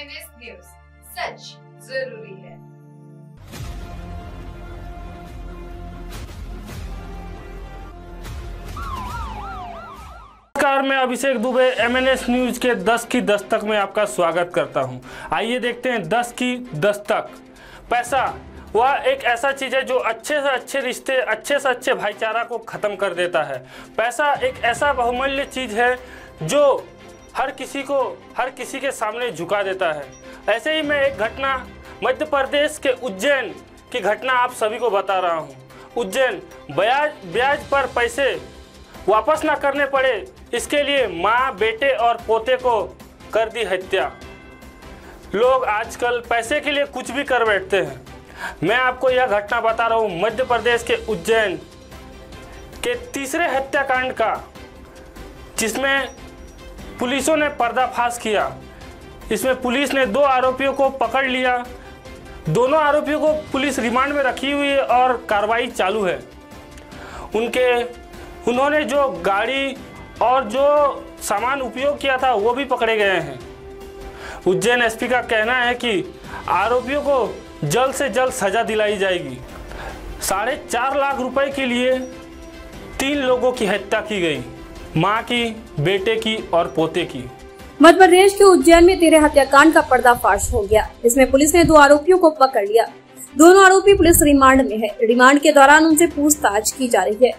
MNS news, सच जरूरी है। नमस्कार, मैं अभिषेक दुबे MNS न्यूज़ के 10 की दस्तक में आपका स्वागत करता हूं। आइए देखते हैं 10 की दस्तक। पैसा वह एक ऐसा चीज़ है जो अच्छे से अच्छे रिश्ते, अच्छे से अच्छे भाईचारा को ख़त्म कर देता है। पैसा एक ऐसा बहुमूल्य चीज़ है जो हर किसी के सामने झुका देता है। ऐसे ही मैं एक घटना, मध्य प्रदेश के उज्जैन की घटना आप सभी को बता रहा हूँ। उज्जैन ब्याज पर पैसे वापस ना करने पड़े, इसके लिए माँ, बेटे और पोते को कर दी हत्या। लोग आजकल पैसे के लिए कुछ भी कर बैठते हैं। मैं आपको यह घटना बता रहा हूँ मध्य प्रदेश के उज्जैन के तीसरे हत्याकांड का, जिसमें पुलिसों ने पर्दाफाश किया। इसमें पुलिस ने 2 आरोपियों को पकड़ लिया। दोनों आरोपियों को पुलिस रिमांड में रखी हुई है और कार्रवाई चालू है। उन्होंने जो गाड़ी और जो सामान उपयोग किया था वो भी पकड़े गए हैं। उज्जैन एसपी का कहना है कि आरोपियों को जल्द से जल्द सजा दिलाई जाएगी। 4.5 लाख रुपए के लिए 3 लोगों की हत्या की गई, मां की, बेटे की और पोते की। मध्य प्रदेश के उज्जैन में 13 हत्याकांड का पर्दाफाश हो गया। इसमें पुलिस ने 2 आरोपियों को पकड़ लिया। दोनों आरोपी पुलिस रिमांड में है। रिमांड के दौरान उनसे पूछताछ की जा रही है।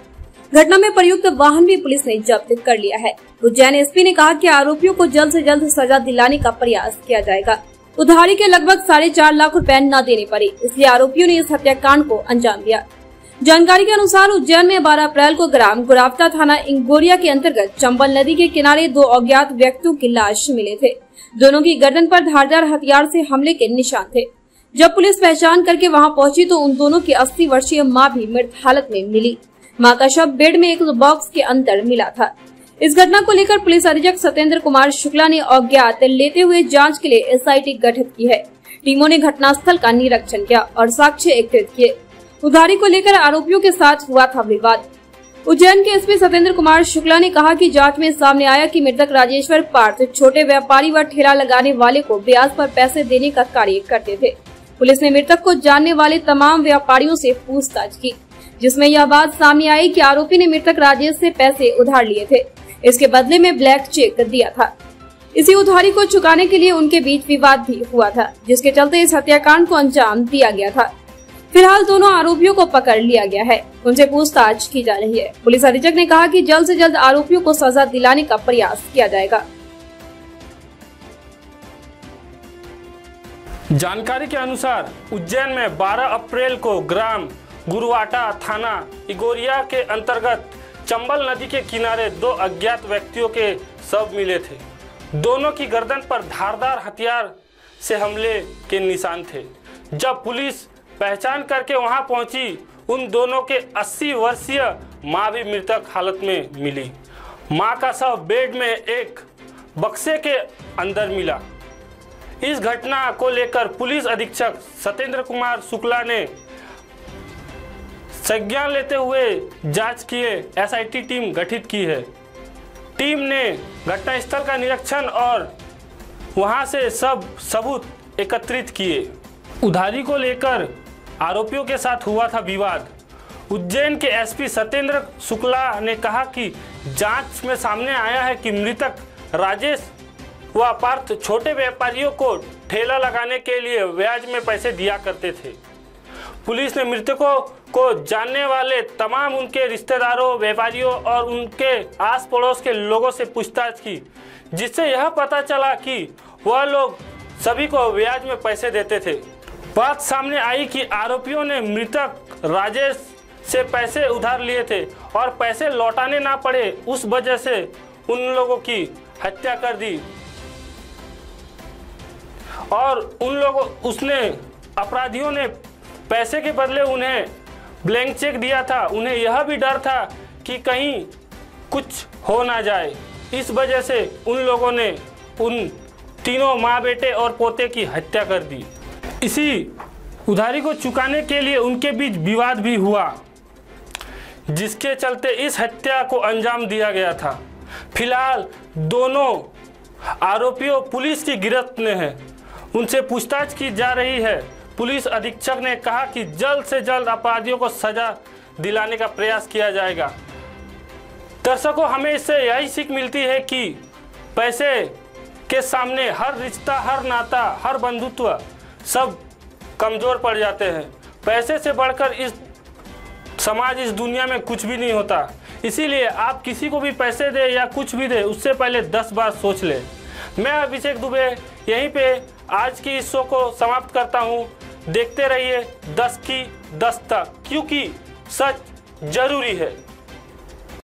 घटना में प्रयुक्त वाहन भी पुलिस ने जब्त कर लिया है। उज्जैन एसपी ने कहा कि आरोपियों को जल्द से जल्द सजा दिलाने का प्रयास किया जाएगा। उधारी के लगभग 4.5 लाख रूपए न देने पड़े, इसलिए आरोपियों ने इस हत्याकांड को अंजाम दिया। जानकारी के अनुसार उज्जैन में 12 अप्रैल को ग्राम गुरावता थाना इंगोरिया के अंतर्गत चंबल नदी के किनारे 2 अज्ञात व्यक्तियों की लाश मिले थे। दोनों की गर्दन पर धारदार हथियार से हमले के निशान थे। जब पुलिस पहचान करके वहां पहुंची तो उन दोनों की 80 वर्षीय मां भी मृत हालत में मिली। मां का शव बेड में एक बॉक्स के अंदर मिला था। इस घटना को लेकर पुलिस अधीक्षक सत्येंद्र कुमार शुक्ला ने अज्ञात लेते हुए जाँच के लिए SIT गठित की है। टीमों ने घटनास्थल का निरीक्षण किया और साक्ष्य एकत्रित किए। उधारी को लेकर आरोपियों के साथ हुआ था विवाद। उज्जैन के एसपी सत्येंद्र कुमार शुक्ला ने कहा कि जांच में सामने आया कि मृतक राजेश्वर पार्थ छोटे व्यापारी व ठेला लगाने वाले को ब्याज पर पैसे देने का कार्य करते थे। पुलिस ने मृतक को जानने वाले तमाम व्यापारियों से पूछताछ की, जिसमें यह बात सामने आई कि आरोपी ने मृतक राजेश से पैसे उधार लिए थे। इसके बदले में ब्लैक चेक दिया था। इसी उधारी को चुकाने के लिए उनके बीच विवाद भी हुआ था, जिसके चलते इस हत्याकांड को अंजाम दिया गया था। फिलहाल दोनों आरोपियों को पकड़ लिया गया है, उनसे पूछताछ की जा रही है। पुलिस अधीक्षक ने कहा कि जल्द से जल्द आरोपियों को सजा दिलाने का प्रयास किया जाएगा। जानकारी के अनुसार उज्जैन में 12 अप्रैल को ग्राम गुरावता थाना इंगोरिया के अंतर्गत चंबल नदी के किनारे 2 अज्ञात व्यक्तियों के शव मिले थे। दोनों की गर्दन पर धारदार हथियार से हमले के निशान थे। जब पुलिस पहचान करके वहां पहुंची, उन दोनों के 80 वर्षीय मां भी मृतक हालत में मिली। मां का शव बेड में एक बक्से के अंदर मिला। इस घटना को लेकर पुलिस अधीक्षक सत्येंद्र कुमार शुक्ला ने संज्ञान लेते हुए जांच किए SIT टीम गठित की है। टीम ने घटनास्थल का निरीक्षण और वहां से सब सबूत एकत्रित किए। उधारी को लेकर आरोपियों के साथ हुआ था विवाद। उज्जैन के एसपी सत्येंद्र शुक्ला ने कहा कि जांच में सामने आया है कि मृतक राजेश व पार्थ छोटे व्यापारियों को ठेला लगाने के लिए ब्याज में पैसे दिया करते थे। पुलिस ने मृतकों को जानने वाले तमाम उनके रिश्तेदारों, व्यापारियों और उनके आस पड़ोस के लोगों से पूछताछ की, जिससे यह पता चला कि वह लोग सभी को ब्याज में पैसे देते थे। बात सामने आई कि आरोपियों ने मृतक राजेश से पैसे उधार लिए थे और पैसे लौटाने ना पड़े, उस वजह से उन लोगों की हत्या कर दी और उसने अपराधियों ने पैसे के बदले उन्हें ब्लैंक चेक दिया था। उन्हें यह भी डर था कि कहीं कुछ हो ना जाए, इस वजह से उन लोगों ने उन तीनों माँ, बेटे और पोते की हत्या कर दी। इसी उधारी को चुकाने के लिए उनके बीच विवाद भी हुआ, जिसके चलते इस हत्या को अंजाम दिया गया था। फिलहाल दोनों आरोपियों पुलिस की गिरफ्त में हैं। उनसे पूछताछ की जा रही है। पुलिस अधीक्षक ने कहा कि जल्द से जल्द अपराधियों को सजा दिलाने का प्रयास किया जाएगा। दर्शकों, हमें इससे यही सीख मिलती है कि पैसे के सामने हर रिश्ता, हर नाता, हर बंधुत्व सब कमज़ोर पड़ जाते हैं। पैसे से बढ़कर इस समाज, इस दुनिया में कुछ भी नहीं होता। इसीलिए आप किसी को भी पैसे दे या कुछ भी दे, उससे पहले 10 बार सोच ले। मैं अभिषेक दुबे यहीं पे आज की इस शो को समाप्त करता हूं। देखते रहिए 10 की 10 तक, क्योंकि सच जरूरी है।